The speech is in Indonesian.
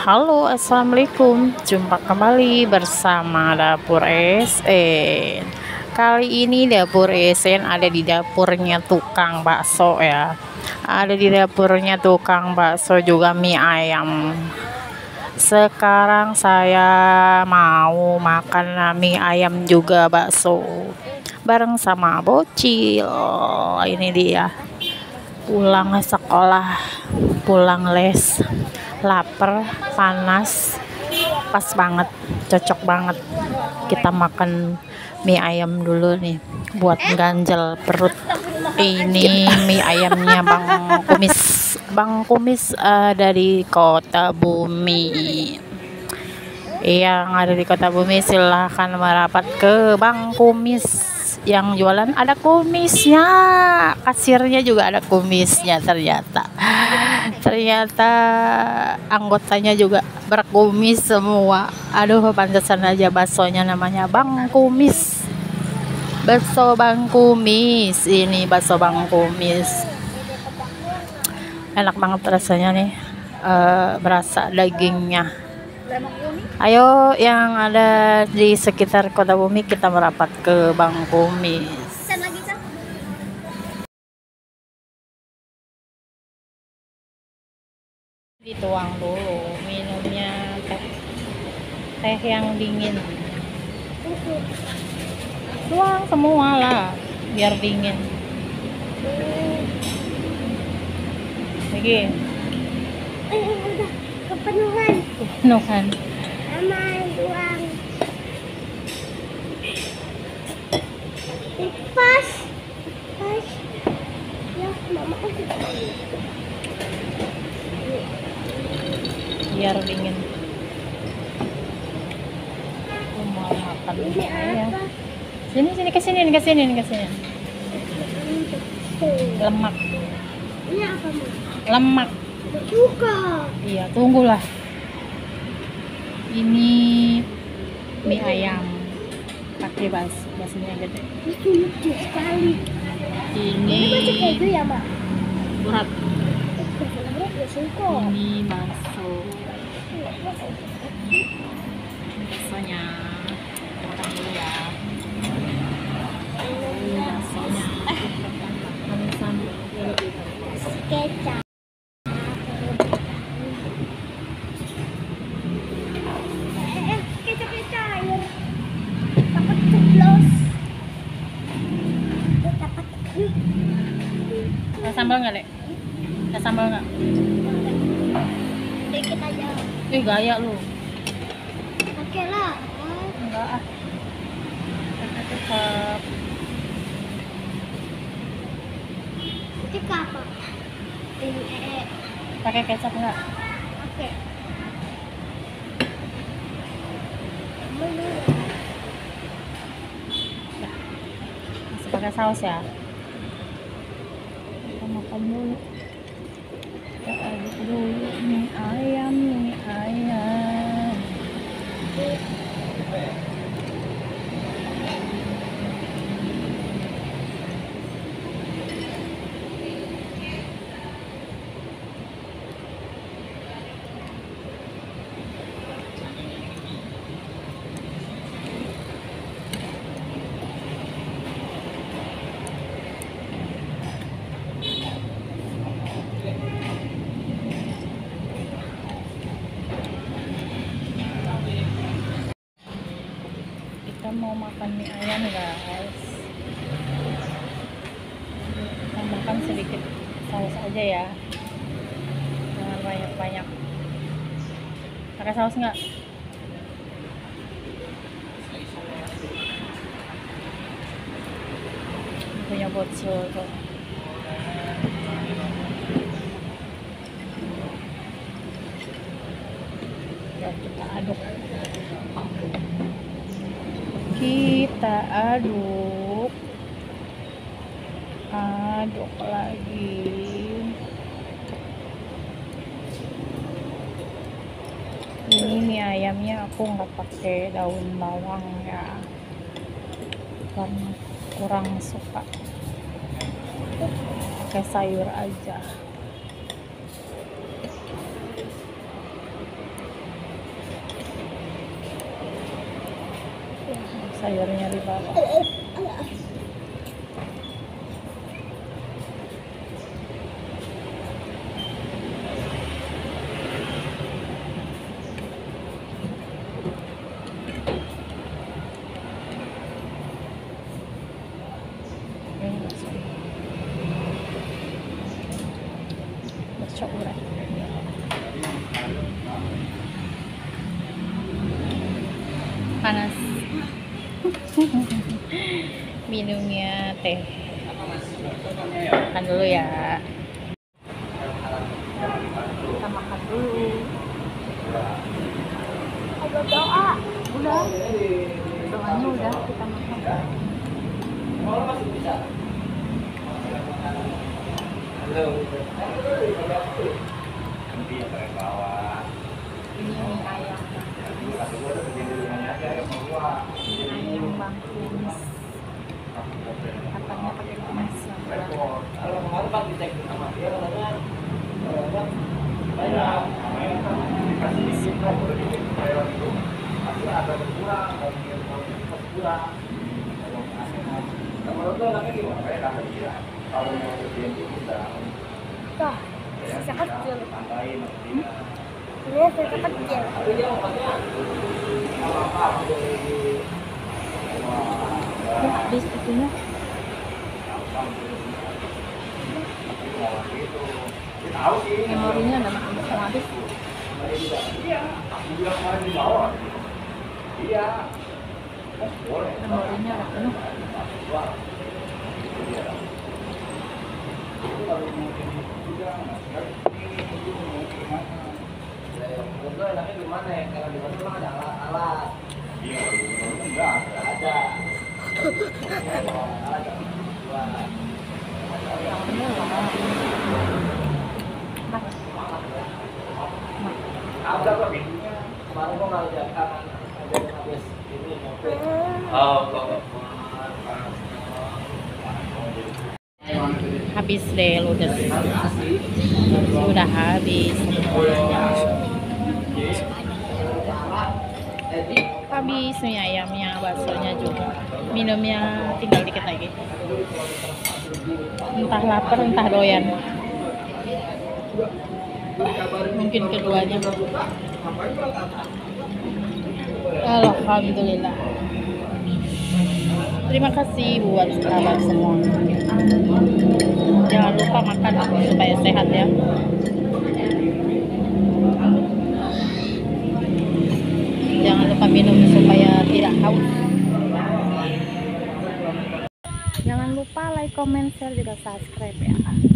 Halo, assalamualaikum. Jumpa kembali bersama Dapur SN. Kali ini Dapur SN ada di dapurnya tukang bakso ya. Ada di dapurnya tukang bakso juga mie ayam. Sekarang saya mau makan mie ayam juga bakso bareng sama bocil. Ini dia pulang sekolah, pulang les. Lapar, panas, pas banget, cocok banget. Kita makan mie ayam dulu nih, buat ganjel perut. Ini mie ayamnya Bang Kumis. Bang Kumis dari Kota Bumi. Yang ada di Kota Bumi silahkan merapat ke Bang Kumis. Yang jualan ada kumisnya, kasirnya juga ada kumisnya ternyata anggotanya juga berkumis semua. Aduh, pantesan aja baksonya namanya Bang Kumis. Bakso Bang Kumis, ini bakso Bang Kumis. Enak banget rasanya nih, berasa dagingnya. Ayo yang ada di sekitar Kota Bumi kita merapat ke Bang Kumis. Dituang dulu minumnya, teh yang dingin. Tuang semua lah biar dingin. Lagi. Kepenuhan. Aman, uang. Pas. Ya, mama aku. Biar dingin. Aku mau makan ini ayam. Sini ke sini. Lemak. Ini apa, Ma? Lemak. Juga. Iya, tunggulah. Ini mie ayam pakai baksonya gede. Sekali. Ini ya, Mak. Berat. Ini bakso. Baksonya. Makan dulu ya. Ini baksonya. Kecap. Sambal nggak, Lek? Ada sambal nggak? Dikit aja. Ih, gaya lu. Oke lah. Enggak ah. Tetap. Ketika apa? Pakai kecap nggak? Oke. Masih pakai saus ya? Makan dulu. Kita aduk dulu mie ayam. Mau makan mie ayam, guys. Tambahkan sedikit saus aja ya, jangan banyak-banyak. Pakai saus nggak? Punya bocil tuh. Ya, kita aduk lagi. Ini mie ayamnya aku nggak pakai daun bawang ya, karena kurang suka. Pakai sayur aja. sayurnya di bawah. Panas. Minumnya teh. Makan dulu ya. Kita makan dulu. Ada doa. Udah. Doanya udah, kita makan. Mau masih bisa. Ini mie ayam. Mie ayam bang kumis. Katanya pakai kumis yang kurang. Sisa kecil. Ini sisa kecil. Ya, habis itunya. Memorinya udah makin besar habis. Iya. Memorinya udah penuh. Habis deh ludes, sudah habis mie ayamnya, baksonya juga, minumnya tinggal dikit lagi. Entah lapar entah doyan, mungkin keduanya. Alhamdulillah. Terima kasih buat sahabat semua. Jangan lupa makan supaya sehat ya. Jangan lupa minum supaya tidak haus. Jangan lupa like, comment, share, juga subscribe ya.